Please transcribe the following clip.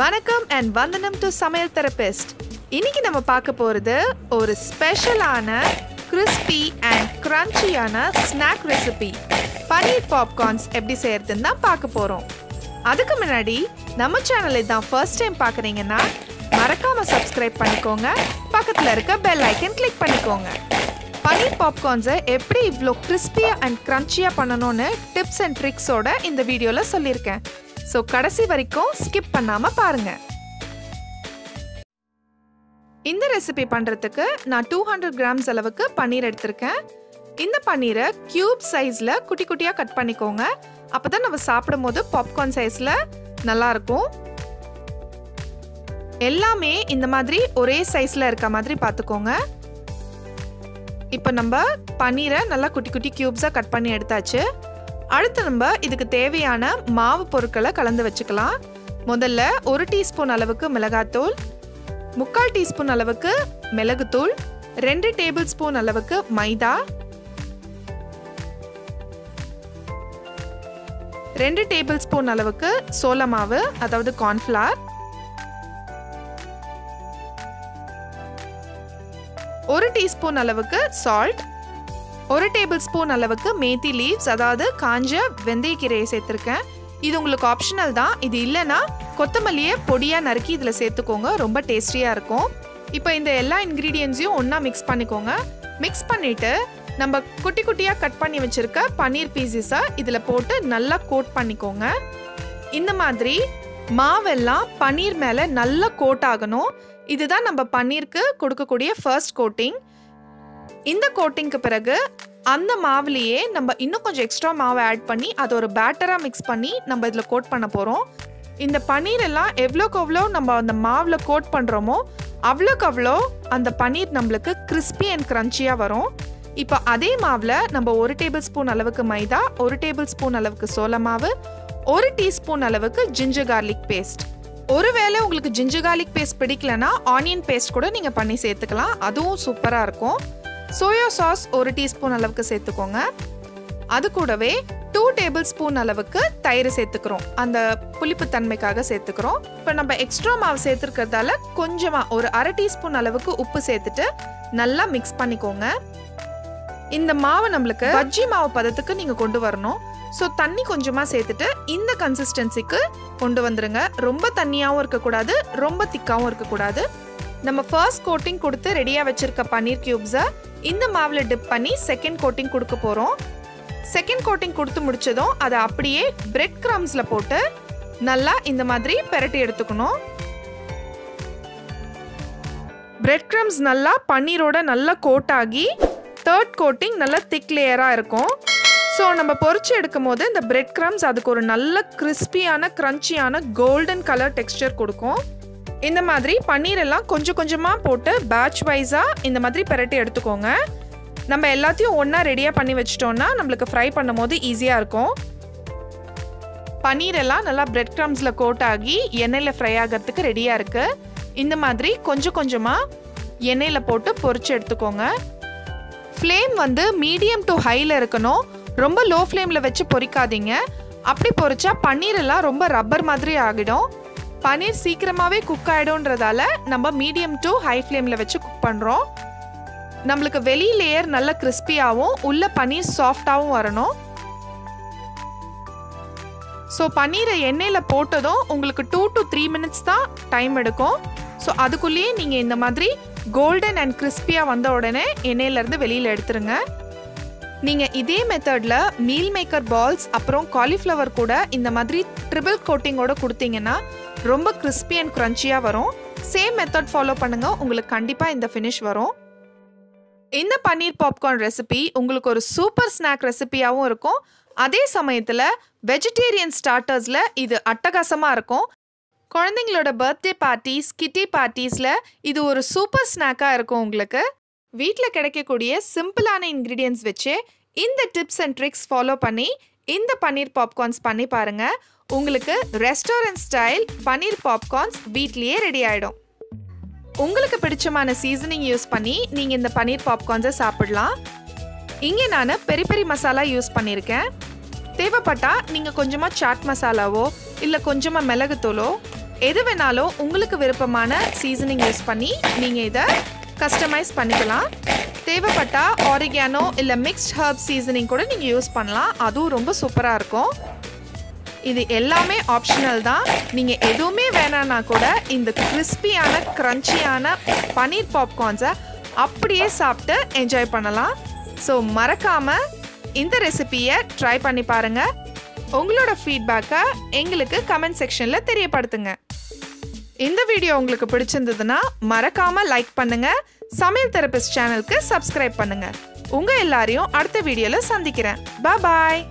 வணக்கம் and வந்தனம் to சமையல் தெரபிஸ்ட். இன்னைக்கு நம்ம பார்க்க போறது ஒரு ஸ்பெஷலான கிறிஸ்பி and கிரன்ச்சியான ஸ்நாக் ரெசிபி. பன்னீர் பாப்கார்ன்ஸ் எப்படி செய்யறதுன்னு தான் பார்க்க போறோம். அதுக்கு முன்னாடி நம்ம சேனலை தான் ஃபர்ஸ்ட் டைம் பார்க்குறீங்கன்னா மறக்காம சப்ஸ்கிரைப் பண்ணிக்கோங்க. பக்கத்துல இருக்க பெல் ஐக்கன் கிளிக் பண்ணிக்கோங்க. பன்னீர் பாப்கார்ன்ஸை எப்படி இவ்வளோ கிறிஸ்பியா அண்ட் கிரன்ச்சியா பண்ணணும்னு டிப்ஸ் அண்ட் ட்ரிக்ஸோட இந்த வீடியோல சொல்லியிருக்கேன். So, கடைசி வரைக்கும் ஸ்கிப் பண்ணாம பாருங்க. இந்த ரெசிபி பண்றதுக்கு நான் 200 கிராம்ஸ் அளவுக்கு பன்னீர் எடுத்திருக்கேன். இந்த பன்னீரை கியூப் சைஸ்ல குட்டி குட்டியா கட் பண்ணிக்கோங்க. அப்பதான் நம்ம சாப்பிடும்போது பாப்கார்ன் சைஸ்ல நல்லா இருக்கும். எல்லாமே இந்த மாதிரி ஒரே சைஸ்ல இருக்க மாதிரி பார்த்துக்கோங்க. இப்போ நம்ம பன்னீரை நல்லா குட்டி குட்டி கியூப்ஸா கட் பண்ணி எடுத்தாச்சு. அடுத்து நம்ம இதுக்கு தேவையான மாவு பொருட்களை கலந்து வச்சுக்கலாம். முதல்ல 1 டீஸ்பூன் அளவுக்கு மிளகாத்தூள், 3/4 டீஸ்பூன் அளவுக்கு மிளகுத்தூள், 2 டேபிள் ஸ்பூன் அளவுக்கு மைதா, 2 டேபிள் ஸ்பூன் அளவுக்கு சோள மாவு அதாவது கார்ன்ஃப்ளவர், 1 டீஸ்பூன் அளவுக்கு சால்ட், 1 டேபிள் ஸ்பூன் அளவுக்கு மேத்தி லீவ்ஸ் அதாவது காஞ்ச வெந்தயக்கீரையை சேர்த்துருக்கேன். இது உங்களுக்கு ஆப்ஷனல் தான். இது இல்லைன்னா கொத்தமல்லியை பொடியாக நறுக்கி இதில் சேர்த்துக்கோங்க, ரொம்ப டேஸ்டியாக இருக்கும். இப்போ இந்த எல்லா இன்க்ரீடியன்ஸையும் ஒன்றா மிக்ஸ் பண்ணிக்கோங்க. மிக்ஸ் பண்ணிவிட்டு நம்ம குட்டி குட்டியாக கட் பண்ணி வச்சுருக்க பன்னீர் பீசஸை இதில் போட்டு நல்லா கோட் பண்ணிக்கோங்க. இந்த மாதிரி மாவெல்லாம் பன்னீர் மேலே நல்லா கோட் ஆகணும். இதுதான் நம்ம பன்னீருக்கு கொடுக்கக்கூடிய ஃபர்ஸ்ட் கோட்டிங். இந்த கோட்டிங்க்கு பிறகு அந்த மாவுலேயே நம்ம இன்னும் கொஞ்சம் எக்ஸ்ட்ரா மாவை ஆட் பண்ணி அதை ஒரு பேட்டராக மிக்ஸ் பண்ணி நம்ம இதில் கோட் பண்ண போகிறோம். இந்த பன்னீரெல்லாம் எவ்வளோக்கு எவ்வளோ நம்ம அந்த மாவில் கோட் பண்ணுறோமோ அவ்வளோக்கு அவ்வளோ அந்த பன்னீர் நம்மளுக்கு கிறிஸ்பி அண்ட் கிரன்ச்சியாக வரும். இப்போ அதே மாவில் நம்ம 1 டேபிள் ஸ்பூன் அளவுக்கு மைதா, 1 டேபிள் ஸ்பூன் அளவுக்கு சோள மாவு, 1 டீஸ்பூன் அளவுக்கு ஜிஞ்சர் கார்லிக் பேஸ்ட். ஒருவேளை உங்களுக்கு ஜிஞ்சர் கார்லிக் பேஸ்ட் பிடிக்கலன்னா ஆனியன் பேஸ்ட் கூட நீங்கள் பண்ணி சேர்த்துக்கலாம், அதுவும் சூப்பராக இருக்கும். சோயா சாஸ் 1 டீஸ்பூன் அளவுக்கு சேர்த்துக்கோங்க. அது கூடவே 2 டேபிள் ஸ்பூன் அளவுக்கு தயிர் சேர்த்துக்கிறோம், அந்த புளிப்பு தன்மைக்காக சேர்த்துக்கிறோம். இப்போ நம்ம எக்ஸ்ட்ரா மாவு சேர்த்துருக்கிறதால கொஞ்சமாக ஒரு 1/2 டீஸ்பூன் அளவுக்கு உப்பு சேர்த்துட்டு நல்லா மிக்ஸ் பண்ணிக்கோங்க. இந்த மாவு நம்மளுக்கு பஜ்ஜி மாவு பதத்துக்கு நீங்கள் கொண்டு வரணும். ஸோ தண்ணி கொஞ்சமாக சேர்த்துட்டு இந்த கன்சிஸ்டன்சிக்கு கொண்டு வந்துடுங்க. ரொம்ப தண்ணியாகவும் இருக்கக்கூடாது, ரொம்ப திக்காகவும் இருக்கக்கூடாது. நம்ம ஃபர்ஸ்ட் கோட்டிங் கொடுத்து ரெடியாக வச்சுருக்க பன்னீர் கியூப்ஸை இந்த மாவில் டிப் பண்ணி செகண்ட் கோட்டிங் கொடுக்க போகிறோம். செகண்ட் கோட்டிங் கொடுத்து முடிச்சதும் அதை அப்படியே பிரெட் கிரம்ஸில் போட்டு நல்லா இந்த மாதிரி பெரட்டி எடுத்துக்கணும். பிரெட் கிரம்ஸ் நல்லா பன்னீரோட நல்லா கோட் ஆகி தேர்ட் கோட்டிங் நல்லா திக் லேயராக இருக்கும். ஸோ நம்ம பொறிச்சு எடுக்கும் போது இந்த பிரெட் கிரம்ஸ் அதுக்கு ஒரு நல்ல கிறிஸ்பியான கிரன்ச்சியான கோல்டன் கலர் டெக்ஸ்சர் கொடுக்கும். இந்த மாதிரி பன்னீரெல்லாம் கொஞ்சம் கொஞ்சமாக போட்டு பேட்ச் வைஸாக இந்த மாதிரி பெரட்டி எடுத்துக்கோங்க. நம்ம எல்லாத்தையும் ஒன்றா ரெடியாக பண்ணி வச்சிட்டோன்னா நம்மளுக்கு ஃப்ரை பண்ணும் போது ஈஸியாக இருக்கும். பன்னீரெல்லாம் நல்லா பிரெட் கிரம்ஸில் கோட் ஆகி எண்ணெயில் ஃப்ரை ஆகிறதுக்கு ரெடியாக இருக்குது. இந்த மாதிரி கொஞ்சம் கொஞ்சமாக எண்ணெயில் போட்டு பொரிச்சு எடுத்துக்கோங்க. ஃப்ளேம் வந்து மீடியம் டு ஹையில் இருக்கணும், ரொம்ப லோ ஃப்ளேமில் வச்சு பொரிக்காதீங்க. அப்படி பொரிச்சா பன்னீரெல்லாம் ரொம்ப ரப்பர் மாதிரி ஆகிடும். பன்னீர் சீக்கிரமாகவே குக் ஆகிடும்ன்றதால நம்ம மீடியம் டு ஹை ஃப்ளேமில் வச்சு குக் பண்ணுறோம். நம்மளுக்கு வெளி லேயர் நல்லா கிறிஸ்பியாகவும் உள்ள பன்னீர் சாஃப்டாகவும் வரணும். ஸோ பன்னீரை எண்ணெயில் போட்டதும் உங்களுக்கு 2 to 3 minutes தான் டைம் எடுக்கும். ஸோ அதுக்குள்ளேயே நீங்கள் இந்த மாதிரி கோல்டன் அண்ட் கிறிஸ்பியாக வந்த உடனே எண்ணெயிலேருந்து வெளியில் எடுத்துருங்க. நீங்கள் இதே மெத்தடில் மீல் மேக்கர் பால்ஸ் அப்புறம் காலிஃப்ளவர் கூட இந்த மாதிரி ட்ரிபிள் கோட்டிங்கோடு கொடுத்தீங்கன்னா ரொம்ப கிறிஸ்பி அண்ட் க்ரன்ச்சியாக வரும். சேம் மெத்தட் ஃபாலோ பண்ணுங்கள், உங்களுக்கு கண்டிப்பாக இந்த ஃபினிஷ் வரும். இந்த பன்னீர் பாப்கார்ன் ரெசிபி உங்களுக்கு ஒரு சூப்பர் ஸ்நாக் ரெசிபியாகவும் இருக்கும். அதே சமயத்தில் வெஜிடேரியன் ஸ்டார்டர்ஸில் இது அட்டகாசமாக இருக்கும். குழந்தைங்களோட பர்த்டே பார்ட்டிஸ், கிட்டி பார்ட்டிஸில் இது ஒரு சூப்பர் ஸ்நாக்காக இருக்கும். உங்களுக்கு வீட்டில் கிடைக்கக்கூடிய சிம்பிளான இன்க்ரீடியன்ஸ் வச்சு இந்த டிப்ஸ் அண்ட் ட்ரிக்ஸ் ஃபாலோ பண்ணி இந்த பன்னீர் பாப்கார்ன்ஸ் பண்ணி பாருங்கள். உங்களுக்கு ரெஸ்டாரண்ட் ஸ்டைல் பன்னீர் பாப்கார்ன்ஸ் வீட்லேயே ரெடி ஆகிடும். உங்களுக்கு பிடிச்சமான சீசனிங் யூஸ் பண்ணி நீங்கள் இந்த பன்னீர் பாப்கார்ன்ஸை சாப்பிடலாம். இங்கே நான் பெரி பெரி மசாலா யூஸ் பண்ணியிருக்கேன். தேவைப்பட்டால் நீங்கள் கொஞ்சமாக சாட் மசாலாவோ இல்லை கொஞ்சமாக மிளகுத்தூளோ எது வேணாலும் உங்களுக்கு விருப்பமான சீசனிங் யூஸ் பண்ணி நீங்க இத கஸ்டமைஸ் பண்ணிக்கலாம். தேவைப்பட்டா ஆரிகானோ இல்ல மிக்ஸ்ட் ஹர்ப் சீசனிங் கூட நீங்க யூஸ் பண்ணலாம். அதுவும் ரொம்ப சூப்பரா இருக்கும். இது எல்லாமே ஆப்ஷனல் தான். நீங்க எதுவுமே வேணானா கூட இந்த கிறிஸ்பியான கிரன்ச்சியான பன்னீர் பாப்கார்ன்ஸை அப்படியே சாப்பிட்டு என்ஜாய் பண்ணலாம். ஸோ மறக்காம இந்த ரெசிபியை ட்ரை பண்ணி பாருங்க. உங்களோட ஃபீட்பேக்கை எங்களுக்கு கமெண்ட் செக்ஷன்ல தெரியப்படுத்துங்க. இந்த வீடியோ உங்களுக்கு பிடிச்சிருந்ததுன்னா மறக்காம லைக் பண்ணுங்க. சமையல் தெரபிஸ்ட் சேனலுக்கு சப்ஸ்கிரைப் பண்ணுங்க. உங்க எல்லாரையும் அடுத்த வீடியோல சந்திக்கிறேன். பாய்.